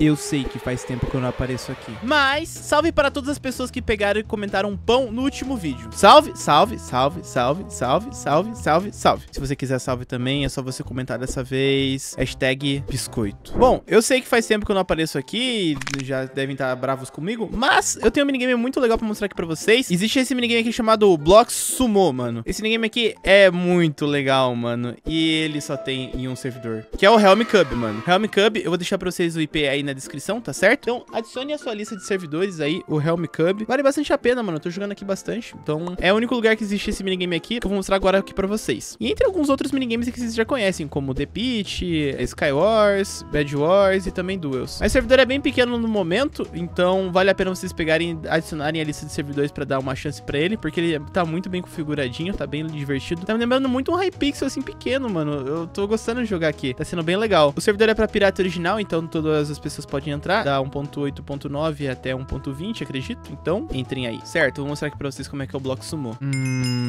Eu sei que faz tempo que eu não apareço aqui. Mas, salve para todas as pessoas que pegaram e comentaram um pão no último vídeo. Salve, salve, salve, salve, salve, salve, salve, salve. Se você quiser salve também, é só você comentar dessa vez. Hashtag biscoito. Bom, eu sei que faz tempo que eu não apareço aqui. Já devem estar bravos comigo. Mas, eu tenho um minigame muito legal pra mostrar aqui pra vocês. Existe esse minigame aqui chamado Blocksumo, mano. Esse minigame aqui é muito legal, mano. E ele só tem em um servidor, que é o Realmcube, mano. Realmcube, eu vou deixar pra vocês o IP aí na descrição, tá certo? Então, adicione a sua lista de servidores aí, o Realmcube. Vale bastante a pena, mano. Eu tô jogando aqui bastante. Então, é o único lugar que existe esse minigame aqui, que eu vou mostrar agora aqui pra vocês. E entre alguns outros minigames que vocês já conhecem, como The Pit, Sky Wars, Bed Wars e também Duels. Mas o servidor é bem pequeno no momento, então vale a pena vocês pegarem e adicionarem a lista de servidores pra dar uma chance pra ele, porque ele tá muito bem configuradinho, tá bem divertido. Tá me lembrando muito um Hypixel, assim, pequeno, mano. Eu tô gostando de jogar aqui. Tá sendo bem legal. O servidor é pra pirata original, então todas as pessoas podem entrar, da 1.8.9 até 1.20, acredito, então entrem aí, certo? Vou mostrar aqui pra vocês como é que é o Blocksumo.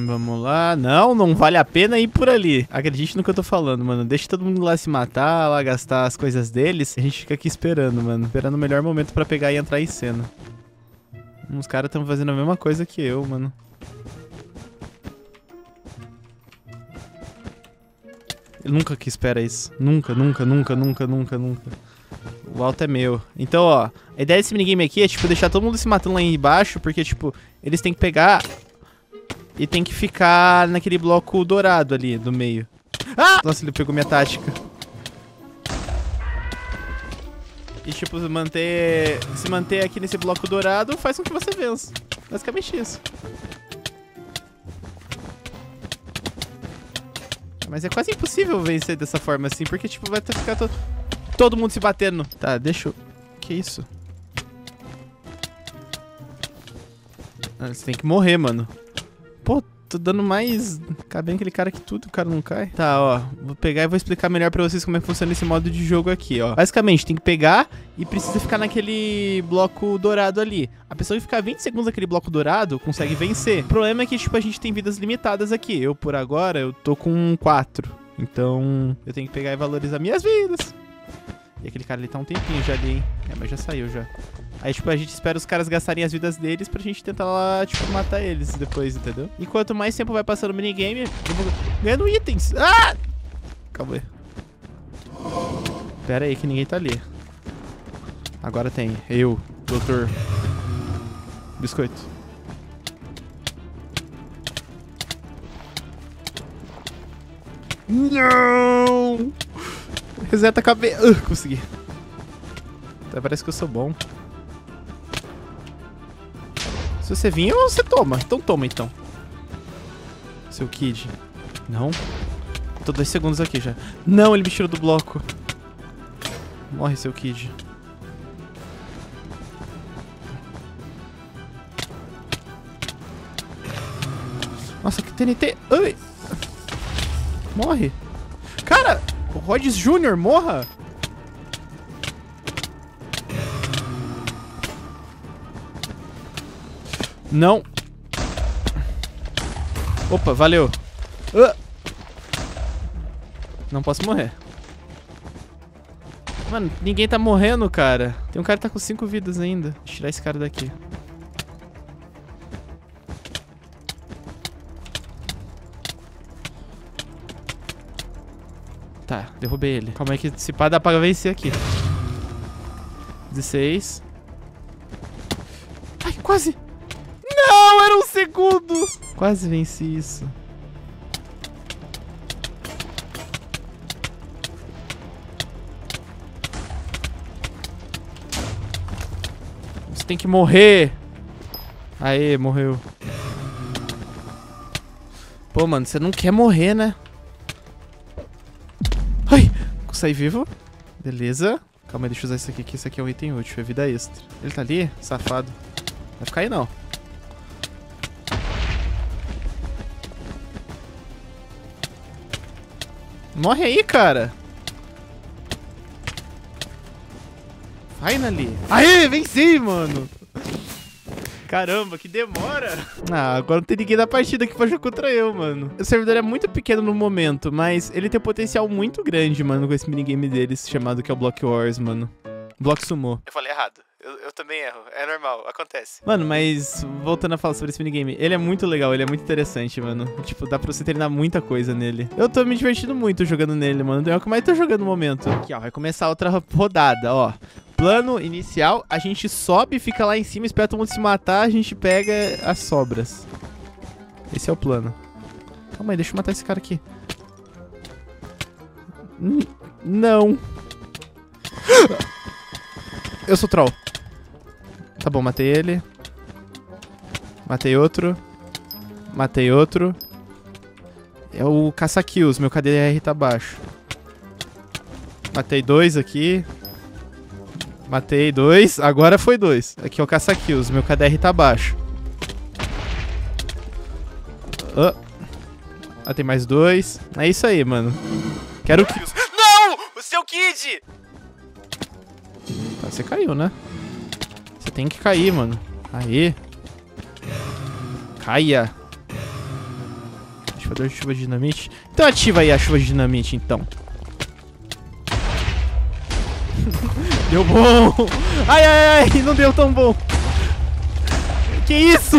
Vamos lá. Não vale a pena ir por ali. Acredite no que eu tô falando, mano. Deixa todo mundo lá se matar, lá gastar as coisas deles. A gente fica aqui esperando, mano, esperando o melhor momento pra pegar e entrar em cena. Os caras estão fazendo a mesma coisa que eu, mano. Eu nunca que espera isso. Nunca. O alto é meu. Então, ó, a ideia desse minigame aqui é, tipo, deixar todo mundo se matando lá embaixo, porque, tipo, eles têm que pegar e tem que ficar naquele bloco dourado ali do meio. Ah! Nossa, ele pegou minha tática. E, tipo, se manter aqui nesse bloco dourado faz com que você vença. Basicamente isso. Mas é quase impossível vencer dessa forma assim, porque, tipo, vai ficar todo mundo se batendo. Tá, deixa eu... Que isso? Ah, você tem que morrer, mano. Pô, tô dando mais... Cabendo aquele cara que tudo, o cara não cai. Tá, ó. Vou pegar e vou explicar melhor pra vocês como é que funciona esse modo de jogo aqui, ó. Basicamente, tem que pegar e precisa ficar naquele bloco dourado ali. A pessoa que ficar 20 segundos naquele bloco dourado consegue vencer. O problema é que, tipo, a gente tem vidas limitadas aqui. Eu, por agora, eu tô com 4. Então, eu tenho que pegar e valorizar minhas vidas. E aquele cara ali tá um tempinho já ali, hein? É, mas já saiu já. Aí, tipo, a gente espera os caras gastarem as vidas deles pra gente tentar lá, tipo, matar eles depois, entendeu? E quanto mais tempo vai passando o minigame, eu vou ganhando itens. Ah! Calma aí. Pera aí que ninguém tá ali. Agora tem eu, doutor biscoito. Não! Reseta a cabeça. Consegui. Até parece que eu sou bom. Se você vir, você toma. Então toma, então. Seu kid. Não. Tô 2 segundos aqui já. Não, ele me tirou do bloco. Morre, seu kid. Nossa, que TNT. Ai. Morre. Cara! O Rhodes Jr. morra! Não! Opa, valeu! Não posso morrer. Mano, ninguém tá morrendo, cara. Tem um cara que tá com 5 vidas ainda. Deixa eu tirar esse cara daqui. Tá, derrubei ele. Calma aí que se pá dá pra vencer aqui. 16. Ai, quase. Não, era 1 segundo. Quase venci isso. Você tem que morrer. Aê, morreu. Pô, mano, você não quer morrer, né? Sair vivo. Beleza. Calma aí, deixa eu usar isso aqui, que isso aqui é um item útil. É vida extra. Ele tá ali? Safado. Vai ficar aí, não. Morre aí, cara. Finally. Aê, venci, mano. Caramba, que demora! Ah, agora não tem ninguém da partida que faz contra eu, mano. O servidor é muito pequeno no momento, mas ele tem um potencial muito grande, mano, com esse minigame deles, chamado que é o Block Wars, mano. Blocksumo. Eu falei errado. Eu também erro. É normal. Acontece. Mano, mas voltando a falar sobre esse minigame, ele é muito legal. Ele é muito interessante, mano. Tipo, dá pra você treinar muita coisa nele. Eu tô me divertindo muito jogando nele, mano. É o que mais tô jogando no momento. Aqui, ó. Vai começar outra rodada, ó. Plano inicial. A gente sobe, fica lá em cima, espera todo mundo se matar. A gente pega as sobras. Esse é o plano. Calma aí, deixa eu matar esse cara aqui. Não. Eu sou troll. Tá bom, matei ele. Matei outro. Matei outro. É o caça-kills. Meu KDR tá baixo. Matei dois aqui. Matei dois. Agora foi dois. Aqui é o caça-kills. Meu KDR tá baixo. Oh. Ah, tem mais dois. É isso aí, mano. Quero kills. Não! O seu kid! Tá, você caiu, né? Você tem que cair, mano. Aí. Caia. Ativador de chuva de dinamite. Então ativa aí a chuva de dinamite, então. Deu bom! Ai, ai, ai! Não deu tão bom! Que isso?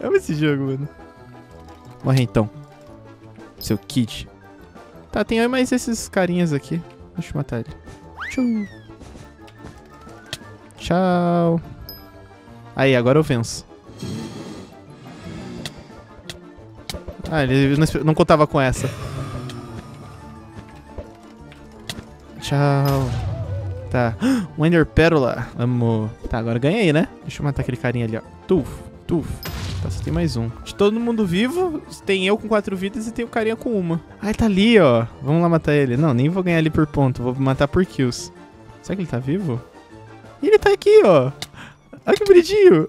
Eu amo esse jogo, mano. Morre então. Seu kid. Tá, tem mais esses carinhas aqui. Deixa eu matar ele. Tchau. Aí, agora eu venço. Ah, ele não contava com essa. Tchau. Tá. Um Ender Pérola. Amor. Tá, agora ganhei, né? Deixa eu matar aquele carinha ali, ó. Tuf, tuf. Tá, só tem mais um. De todo mundo vivo, tem eu com 4 vidas e tem o carinha com uma. Ah, ele tá ali, ó. Vamos lá matar ele. Não, nem vou ganhar ele por ponto. Vou matar por kills. Será que ele tá vivo? E ele tá aqui, ó. Olha que bonitinho.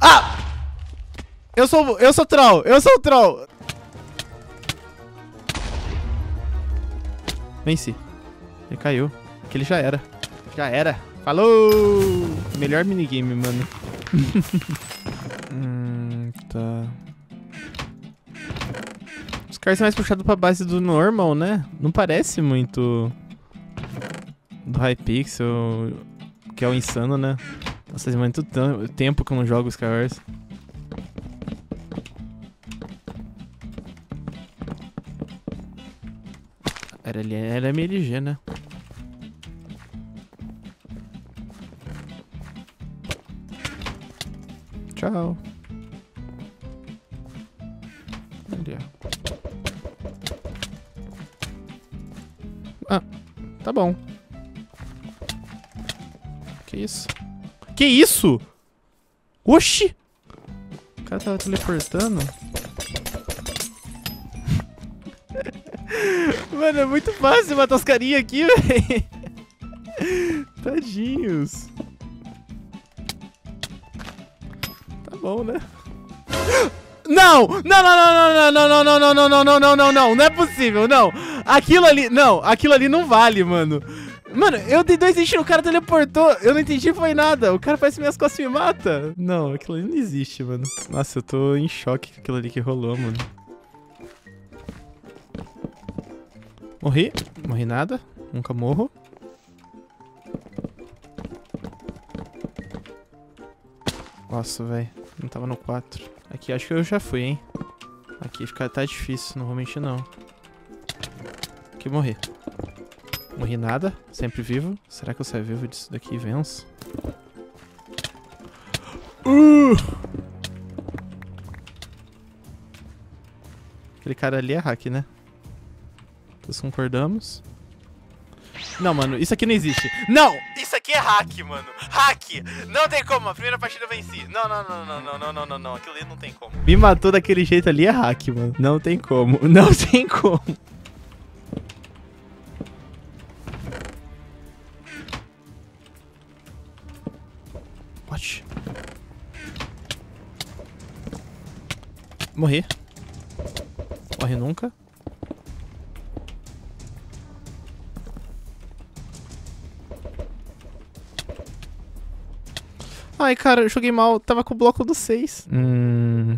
Ah! Eu sou troll. Eu sou troll. Venci. Ele caiu. Aquele já era. Já era. Falou! Melhor minigame, mano. Tá. Os caras são mais puxados pra base do normal, né? Não parece muito do Hypixel, que é o insano, né? Nossa, faz muito tempo que eu não jogo os Sky Wars. Era MLG, né? Tchau. Ali, ó. Ah, tá bom. Que isso? Que isso? Oxi! O cara tava teleportando. Mano, é muito fácil matar os carinhas aqui, velho. Tadinhos. Bom, né? Não! Não, não, não, não, não, não, não, não, não, não, não, não, não, não é possível, não. Aquilo ali não vale, mano. Mano, eu dei dois tiros, o cara teleportou, eu não entendi, foi nada. O cara faz minhas costas e me mata. Não, aquilo ali não existe, mano. Nossa, eu tô em choque com aquilo ali que rolou, mano. Morri. Morri nada. Nunca morro. Nossa, velho. Não tava no 4. Aqui acho que eu já fui, hein. Aqui fica, tá difícil, não vou mentir, não. Aqui morri. Morri nada, sempre vivo. Será que eu saio vivo disso daqui e venço? Aquele cara ali é hack, né? Todos concordamos. Não, mano, isso aqui não existe. Não! Isso aqui é hack, mano. Hack! Não tem como, a primeira partida eu venci. Não, não, não, não, não, não, não, não, não. Aquilo ali não tem como. Me matou daquele jeito ali é hack, mano. Não tem como, não tem como. Watch. Morri. Morre nunca. Ai, cara, eu joguei mal. Tava com o bloco do 6.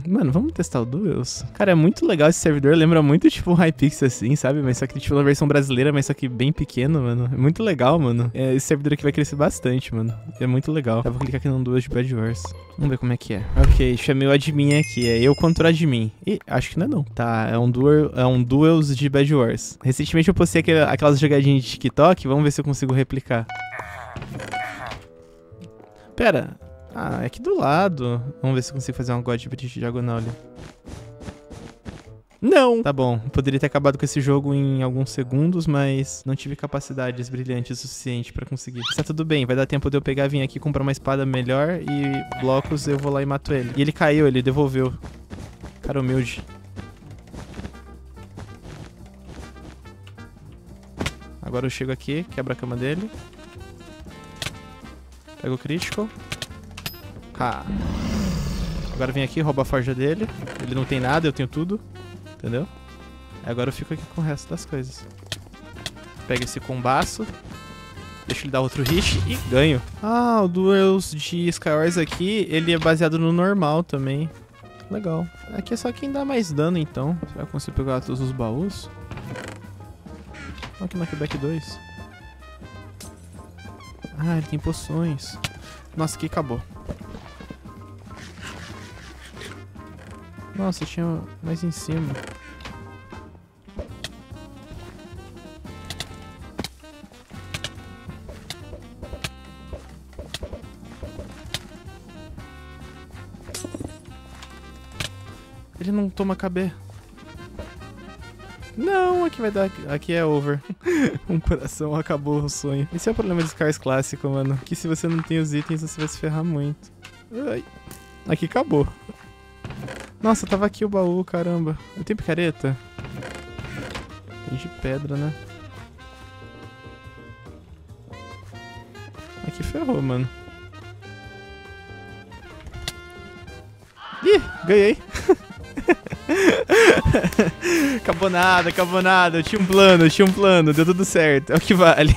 Mano, vamos testar o Duels. Cara, é muito legal esse servidor, lembra muito tipo o Hypixel assim, sabe? Mas só que tipo na versão brasileira, mas só que bem pequeno, mano. É muito legal, mano. É, esse servidor aqui vai crescer bastante, mano. É muito legal. Tá, vou clicar aqui no Duels de Bed Wars. Vamos ver como é que é. Ok, chamei o admin aqui. É eu contra o admin. Ih, acho que não é não. Tá, é um Duels de Bed Wars. Recentemente eu postei aquelas jogadinhas de TikTok. Vamos ver se eu consigo replicar. Pera. Ah, é aqui do lado. Vamos ver se eu consigo fazer uma God Bridge diagonal ali. Não! Tá bom, poderia ter acabado com esse jogo em alguns segundos, mas não tive capacidades brilhantes o suficiente pra conseguir. Tá tudo bem, vai dar tempo de eu pegar, vir aqui, comprar uma espada melhor e blocos, eu vou lá e mato ele. E ele caiu, ele devolveu. Cara humilde. Agora eu chego aqui, quebro a cama dele. Pego o crítico. Ah. Agora vem aqui, rouba a forja dele. Ele não tem nada, eu tenho tudo. Entendeu? Agora eu fico aqui com o resto das coisas. Pega esse combaço. Deixa ele dar outro hit e ganho. Ah, o Duels de Sky Wars aqui, ele é baseado no normal também. Legal. Aqui é só quem dá mais dano, então. Será que eu consigo pegar todos os baús? Olha aqui no Knockback 2. Ah, ele tem poções. Nossa, aqui acabou. Nossa, tinha mais em cima. Ele não toma KB. Não, aqui vai dar... Aqui é over. Um coração, acabou o sonho. Esse é o problema dos Cars clássico, mano. Que se você não tem os itens, você vai se ferrar muito. Ai. Aqui acabou. Nossa, tava aqui o baú, caramba. Eu tenho picareta? Tem de pedra, né? Aqui ferrou, mano. Ih, ganhei. Acabou nada, acabou nada. Eu tinha um plano, deu tudo certo. É o que vale.